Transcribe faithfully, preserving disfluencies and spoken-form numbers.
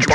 Ha